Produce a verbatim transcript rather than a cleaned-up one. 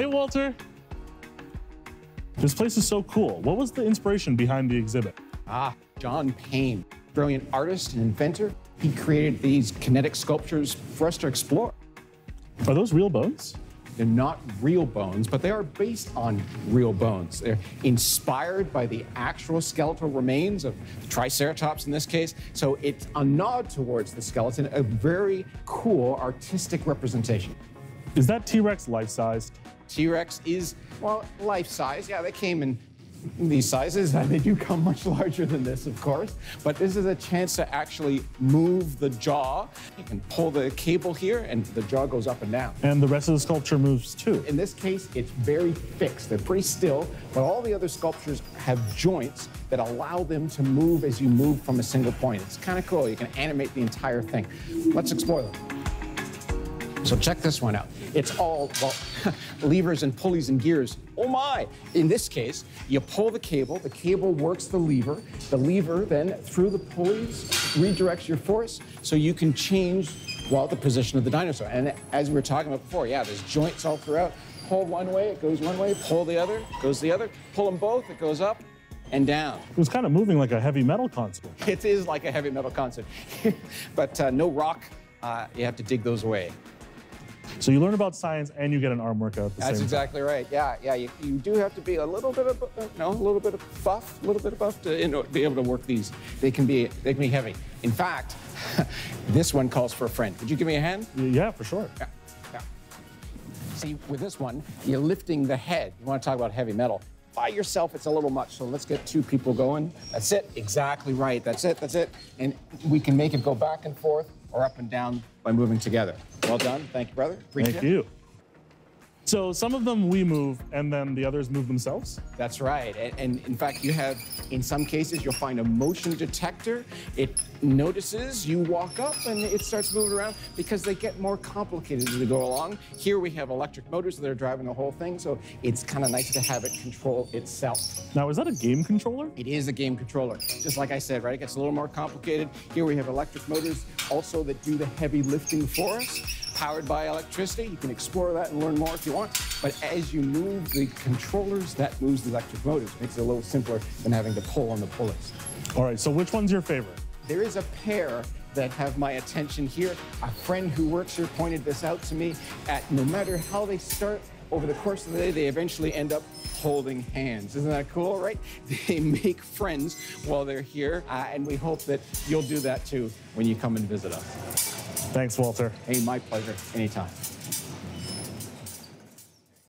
Hey, Walter. This place is so cool. What was the inspiration behind the exhibit? Ah, John Payne, brilliant artist and inventor. He created these kinetic sculptures for us to explore. Are those real bones? They're not real bones, but they are based on real bones. They're inspired by the actual skeletal remains of the Triceratops in this case. So it's a nod towards the skeleton, a very cool artistic representation. Is that T-Rex life-sized? T-Rex is, well, life-size. Yeah, they came in these sizes. They do come much larger than this, of course. But this is a chance to actually move the jaw. You can pull the cable here, and the jaw goes up and down. And the rest of the sculpture moves, too. In this case, it's very fixed. They're pretty still, but all the other sculptures have joints that allow them to move as you move from a single point. It's kind of cool. You can animate the entire thing. Let's explore them. So check this one out. It's all, well, levers and pulleys and gears. Oh my! In this case, you pull the cable, the cable works the lever, the lever then, through the pulleys, redirects your force so you can change, well, the position of the dinosaur. And as we were talking about before, yeah, there's joints all throughout. Pull one way, it goes one way. Pull the other, it goes the other. Pull them both, it goes up and down. It was kind of moving like a heavy metal concert. It is like a heavy metal concert. But uh, no rock, uh, you have to dig those away. So you learn about science and you get an arm workout at the That's same exactly time. Right. Yeah, yeah. You, you do have to be a little bit of, you know, a little bit of buff, a little bit of buff to, you know, be able to work these. They can be, they can be heavy. In fact, this one calls for a friend. Would you give me a hand? Yeah, for sure. Yeah, yeah. See, with this one, you're lifting the head. You want to talk about heavy metal. By yourself, it's a little much, so let's get two people going. That's it, exactly right. That's it, that's it. And we can make it go back and forth or up and down by moving together. Well done. Thank you, brother. Appreciate Thank it. you. So some of them we move, and then the others move themselves? That's right. And, and in fact, you have, in some cases, you'll find a motion detector. It notices you walk up, and it starts moving around because they get more complicated as they go along. Here we have electric motors that are driving the whole thing, so it's kind of nice to have it control itself. Now, is that a game controller? It is a game controller. Just like I said, right? It gets a little more complicated. Here we have electric motors also that do the heavy lifting for us. Powered by electricity. You can explore that and learn more if you want. But as you move the controllers, that moves the electric motors. Makes it a little simpler than having to pull on the pulleys. All right, so which one's your favorite? There is a pair that have my attention here. A friend who works here pointed this out to me. At no matter how they start, over the course of the day, they eventually end up holding hands. Isn't that cool, right? They make friends while they're here. Uh, and we hope that you'll do that too when you come and visit us. Thanks, Walter. Hey, my pleasure. Anytime.